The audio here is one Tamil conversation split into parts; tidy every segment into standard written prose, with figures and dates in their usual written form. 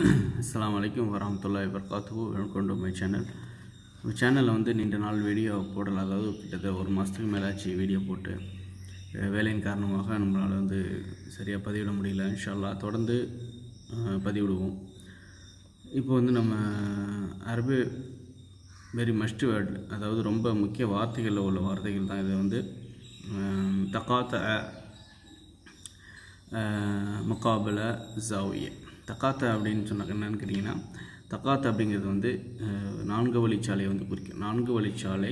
अस्सलामु अलैकुम वरहमतुल्लाहि वबरकातुहू वेलकम टू மை சேனல் வந்து நீண்ட நாள் வீடியோ போடல அதாவது கிட்டத்தட்ட ஒரு மாதத்துக்கு மேலாச்சு வீடியோ போட்டு வேலையின் காரணமாக நம்மளால் வந்து சரியாக பதிவிட முடியல இன்ஷா அல்லாஹ் தொடர்ந்து பதிவிடுவோம் இப்போ வந்து நம்ம அரபு வெரி மஸ்ட் வேர்ட் அதாவது ரொம்ப முக்கிய வார்த்தைகளில் உள்ள வார்த்தைகள் தான் இது வந்து தகாத முகாபல ஜாவிய தகாத அப்படினு சொன்னாக்க என்னன்னு கேட்டிங்கன்னா தகாத் அப்படிங்கிறது வந்து நான்கு வழிச்சாலையை வந்து குறிக்கும் நான்கு வழிச்சாலை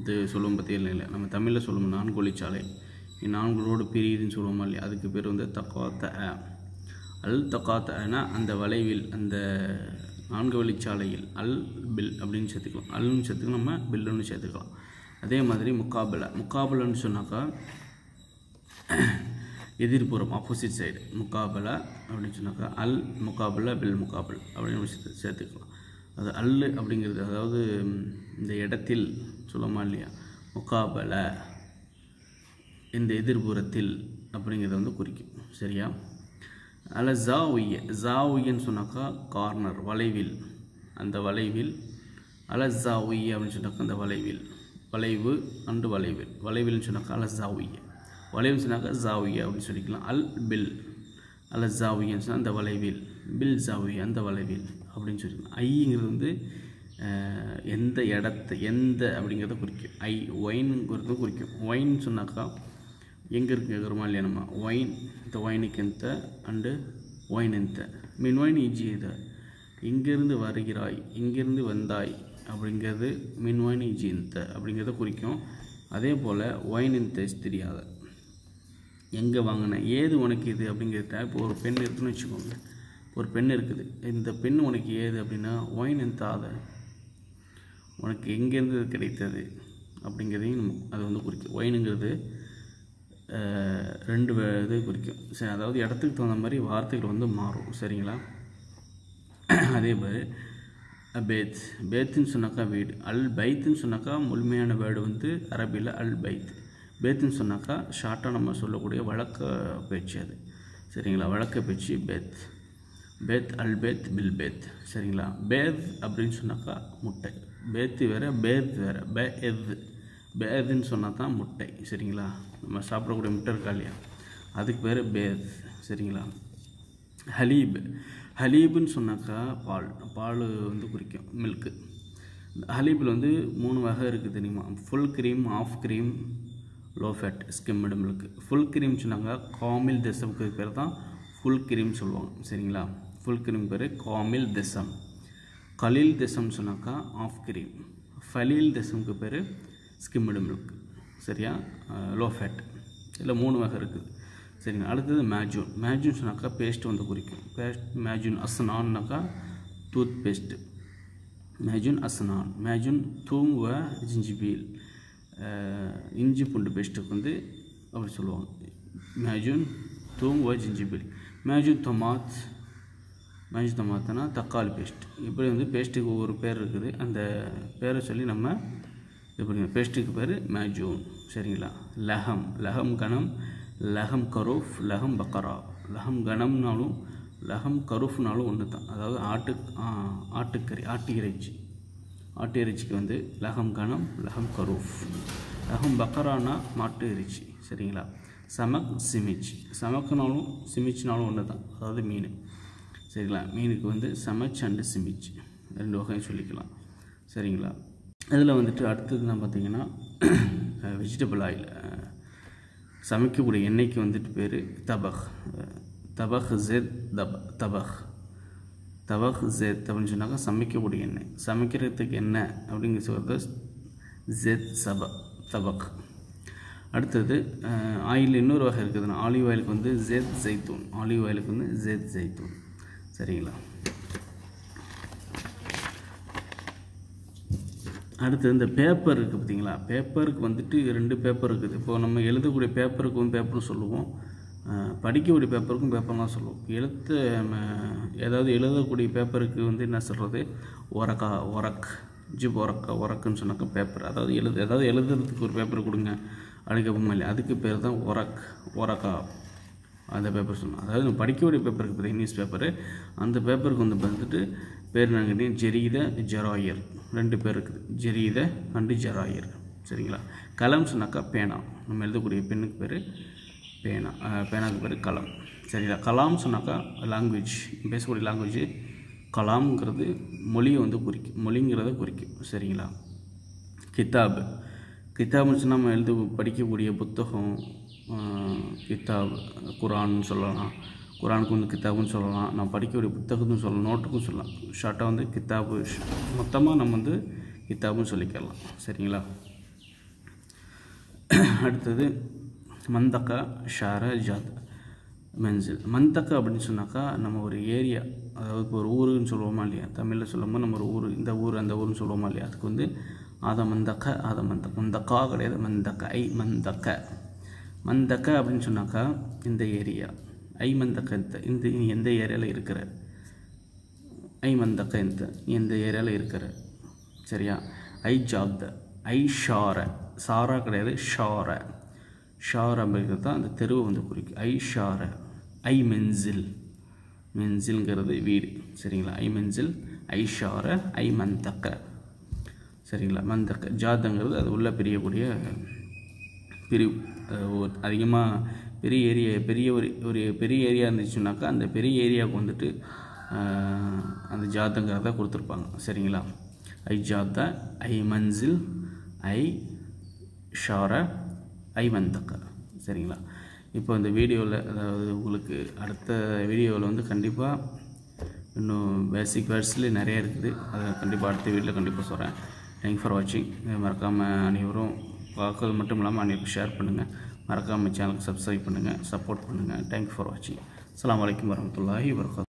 இது சொல்லுவோம் பற்றியில் இல்லை நம்ம தமிழில் சொல்லுவோம் நான்கு வழிச்சாலை நான்குளோடு பிரியுதுன்னு சொல்லுவோமா இல்லையா அதுக்கு பேர் வந்து தகாத்த அல் தகாத்தனா அந்த வளைவில் அந்த நான்கு வழிச்சாலையில் அல் பில் அப்படின்னு சேர்த்துக்கலாம் அல்னு சேர்த்துக்கலாம் நம்ம பில்லுன்னு சேர்த்துக்கலாம் அதே மாதிரி முகாபலை முகாபலன்னு சொன்னாக்கா எதிர்புறம் ஆப்போசிட் சைடு முகாபலா அப்படின்னு சொன்னாக்கா அல் முகாபலா பில் முகாபல் அப்படின்னு சேர்த்துக்கலாம் அது அல் அப்படிங்கிறது அதாவது இந்த இடத்தில் சொல்லமா இல்லையா முகாபலா இந்த எதிர்புறத்தில் அப்படிங்கிறத வந்து குறிக்கும் சரியா அதில் ஜாவிய ஜாவியன்னு சொன்னாக்கா கார்னர் வளைவில் அந்த வளைவில் அல ஜாவிய அப்படின்னு சொன்னாக்கா அந்த வளைவில் வளைவு அண்டு வளைவில் வளைவில்னு சொன்னாக்கா அல ஜாவிய வளைவுன்னு சொன்னாக்கா ஜாவியா அப்படின்னு சொல்லிக்கலாம் அல் பில் அல்ல ஜாவியன்னு சொன்னால் அந்த வளைவில் பில் ஜாவியா அந்த வளைவில் அப்படின்னு சொல்லிக்கலாம் ஐங்கிறது வந்து எந்த இடத்த எந்த அப்படிங்கிறத குறிக்கும் ஐ ஒயின்ங்கிறதும் குறிக்கும் ஒயின்னு சொன்னாக்கா எங்கே இருக்கிறோமா இல்லையா நம்ம ஒயின் இந்த ஒயினுக்கு எந்த அண்டு ஒயின் எந்த மீன் ஒயின் இஜி இதை இங்கேருந்து வருகிறாய் இங்கேருந்து வந்தாய் அப்படிங்கிறது மீன் ஒயின் இஜி இந்த அப்படிங்கிறத குறிக்கும் அதே போல் ஒயின் இந்த தெரியாத எங்கே வாங்கினேன் ஏது உனக்கு இது அப்படிங்கிறத இப்போ ஒரு பெண் இருக்குதுன்னு வச்சுக்கோங்க ஒரு பெண் இருக்குது இந்த பெண் உனக்கு ஏது அப்படின்னா ஒயின் என் தாத உனக்கு எங்கேருந்து கிடைத்தது அப்படிங்கிறதையும் அது வந்து குறிக்கும் ஒயினுங்கிறது ரெண்டு இது குறிக்கும் சரி அதாவது இடத்துக்கு தகுந்த மாதிரி வார்த்தைகள் வந்து மாறும் சரிங்களா அதே மாதிரி பேத் பேத்துன்னு சொன்னாக்கா வீடு அல் பைத்துன்னு சொன்னாக்கா முழுமையான வேர்டு வந்து அரபியில் அல் பைத் பேத்துன்னு சொன்னாக்கா ஷார்ட்டாக நம்ம சொல்லக்கூடிய வழக்க பேச்சு அது சரிங்களா வழக்க பேச்சு பேத் பேத் அல் பேத் பில் பேத் சரிங்களா பேத் அப்படின்னு சொன்னாக்கா முட்டை பேத்து வேறு பேத் வேறு பே எத் பேதுன்னு சொன்னால் தான் முட்டை சரிங்களா நம்ம சாப்பிடக்கூடிய முட்டை இருக்கா இல்லையா அதுக்கு பேர் பேத் சரிங்களா ஹலீப் ஹலீப்னு சொன்னாக்கா பால் பால் வந்து குறிக்கும் மில்க்கு ஹலீப்பில் வந்து மூணு வகை இருக்குது தெரியுமா full cream half cream low fat skimmed milk full cream சொன்னாங்க காமில் தசம்க்கு பேர் தான் ஃபுல் க்ரீம் சொல்லுவாங்க சரிங்களா ஃபுல் க்ரீம் பேர் காமில் தசம் கலீல் தசம் சொன்னாக்கா ஆஃப் க்ரீம் ஃபலீல் தசம்க்கு பேர் ஸ்கிம்டு மில்க் சரியா லோ ஃபேட் இதில் மூணு வகை இருக்குது சரிங்களா அடுத்தது மேஜூன் மேஜூன் சொன்னாக்கா பேஸ்ட் வந்து குறிக்கும் பேஸ்ட் மேஜூன் அஸ்னான்னாக்கா டூத் பேஸ்ட்டு மேஜூன் அஸ்னான் மேஜூன் தூம் வ ஜிஞ்சிபீல் இஞ்சி பூண்டு பேஸ்ட்டுக்கு வந்து அப்படி சொல்லுவாங்க மேஜூன் தூம் ஓ ஜிஞ்சிபில் மேஜூன் தொமாத் மேஜூன் தொமாத்னா தக்காளி பேஸ்ட் இப்படி வந்து பேஸ்ட்டுக்கு ஒவ்வொரு பேர் இருக்குது அந்த பேரை சொல்லி நம்ம இப்படி பேஸ்ட்டுக்கு பேர் மேஜூன் சரிங்களா லஹம் லஹம் கணம் லஹம் கரூஃப் லஹம் பக்கரா லஹம் கணம்னாலும் லஹம் கரூஃப்னாலும் ஒன்று தான் அதாவது ஆட்டுக்கறி ஆட்டு இறைச்சி ஆட்டு இறைச்சிக்கு வந்து லஹம் கணம் லஹம் கரூஃப் லஹம் பக்கரானா மாட்டு இறைச்சி சரிங்களா சமக் சிமிச் சமக்குனாலும் சிமிச்னாலும் ஒன்று தான் அதாவது மீன் சரிங்களா மீனுக்கு வந்து சமச் அண்டு சிமிச் ரெண்டு வகையும் சொல்லிக்கலாம் சரிங்களா அதில் வந்துட்டு அடுத்தது தான் பார்த்திங்கன்னா வெஜிடபிள் ஆயில் சமைக்கக்கூடிய எண்ணெய்க்கு வந்துட்டு பேர் தபக் தபக் ஜெத் தபக் தவக் ஜெத் அப்படின்னு சொன்னாக்கா சமைக்கக்கூடிய எண்ணெய் சமைக்கிறதுக்கு என்ன அப்படிங்கிற சொல்கிறது ஜெத் தபக் அடுத்தது ஆயில் இன்னொரு வகை இருக்குதுன்னா ஆலிவ் ஆயிலுக்கு வந்து ஜெத் ஜெய்தூன் ஆலிவ் ஆயிலுக்கு வந்து ஜெத் ஜெய்தூன் சரிங்களா அடுத்தது இந்த பேப்பர் இருக்குது பார்த்திங்களா பேப்பருக்கு வந்துட்டு ரெண்டு பேப்பர் இருக்குது இப்போது நம்ம எழுதக்கூடிய பேப்பருக்கும் பேப்பரும் சொல்லுவோம் படிக்கக்கூடிய பேப்பருக்கும் பேப்பர் தான் சொல்லுவோம் எழுத்து நம்ம ஏதாவது எழுதக்கூடிய பேப்பருக்கு வந்து என்ன சொல்கிறது ஒரக்கா ஒரக் ஜிப் ஒரக்கா ஒரக்குன்னு சொன்னாக்கா பேப்பர் அதாவது ஏதாவது எழுதுறதுக்கு ஒரு பேப்பர் கொடுங்க அடிக்கப்போமா இல்லை அதுக்கு பேர் தான் ஒரக் ஒரக்கா அந்த பேப்பர் சொன்னோம். அதாவது நம்ம படிக்கக்கூடிய பேப்பருக்கு பார்த்தீங்கன்னா நியூஸ் பேப்பரு, அந்த பேப்பருக்கு வந்து பார்த்துட்டு பேர் நாங்கள் கேட்டீங்கன்னா ஜெரீத ஜெராயர், ரெண்டு பேர் இருக்குது, ஜெரீத அண்டு ஜெராயர். சரிங்களா. கலம் சொன்னாக்கா பேனா, நம்ம எழுதக்கூடிய பெண்ணுக்கு பேர் பேனா, பேனாவுக்கு பேர் கலம். சரிங்களா. கலாம் சொன்னாக்கா லாங்குவேஜ், பேசக்கூடிய லாங்குவேஜ். கலாம்ங்கிறது மொழியை வந்து குறிக்கும், மொழிங்கிறத குறிக்கும். சரிங்களா. கிதாப், கிதாப்னு சொன்னால் நம்ம எழுத படிக்கக்கூடிய புத்தகம், கிதாப் குரான்னு சொல்லலாம், குரானுக்கு வந்து கிதாப்னு சொல்லலாம், நான் படிக்கக்கூடிய புத்தகத்துன்னு சொல்லலாம், நோட்டுக்கும் சொல்லலாம். ஷார்ட்டாக வந்து கிதாபு, மொத்தமாக நம்ம வந்து கிதாப்னு சொல்லிக்கலாம். சரிங்களா. அடுத்தது மந்தக்கா ஷார ஜாத் மென்சில். மந்தக்கா அப்படின்னு சொன்னாக்கா நம்ம ஒரு ஏரியா, அதாவது இப்போ ஒரு ஊருன்னு சொல்லுவோமா இல்லையா, தமிழில் சொல்லும்போது நம்ம ஒரு ஊர், இந்த ஊர் அந்த ஊர்னு சொல்லுவோமா இல்லையா, அதுக்கு வந்து ஆத மந்தக்கா, ஆத மந்த மந்தக்கா கிடையாது, மந்தக்கா ஐ மந்தக்கா. மந்தக்கா அப்படின்னு சொன்னாக்கா இந்த ஏரியா, ஐ மந்தக்கா இந்த நீ எந்த ஏரியாவில் இருக்கிற, ஐ மந்தக்கா இந்த நீ எந்த ஏரியாவில் இருக்கிற. சரியா. ஐ ஜாப்த, ஐ ஷார, சாரா கிடையாது ஷார, ஷார் அப்படிங்கிறது தான் அந்த தெருவை வந்து குறிக்கும். ஐ ஷார ஐ மென்சில், மென்சில்ங்கிறது வீடு. சரிங்களா. ஐ மென்சில் ஐ ஷார ஐ மந்தக்க. சரிங்களா. மந்தக்க ஜாதங்கிறது அது உள்ளே பிரியக்கூடிய பிரிவு, அதிகமாக பெரிய ஏரியா, பெரிய ஒரு பெரிய ஏரியா இருந்துச்சுன்னாக்கா அந்த பெரிய ஏரியாவுக்கு வந்துட்டு அந்த ஜாதங்கிறத கொடுத்துருப்பாங்க. சரிங்களா. ஐ ஜாத்தா ஐ மன்சில் ஐ ஷார ஐ மந்தக்கா. சரிங்களா. இப்போ இந்த வீடியோவில், அதாவது உங்களுக்கு அடுத்த வீடியோவில் வந்து கண்டிப்பாக இன்னும் பேசிக் வேர்ட்ஸ்லேயே நிறையா இருக்குது, அதை கண்டிப்பாக அடுத்த வீடியோவில் கண்டிப்பாக சொல்கிறேன். தேங்க்ஸ் ஃபார் வாட்சிங். மறக்காமல் அனைவரும் பார்க்கறது மட்டும் இல்லாமல் அனைவருக்கும் ஷேர் பண்ணுங்கள், மறக்காமல் சேனலுக்கு சப்ஸ்கிரைப் பண்ணுங்கள், சப்போர்ட் பண்ணுங்கள். தேங்க்ஸ் ஃபார் வாட்சிங். அஸ்ஸலாமு அலைக்கும் வரஹ்மத்துல்லாஹி வபரகாத்துஹு.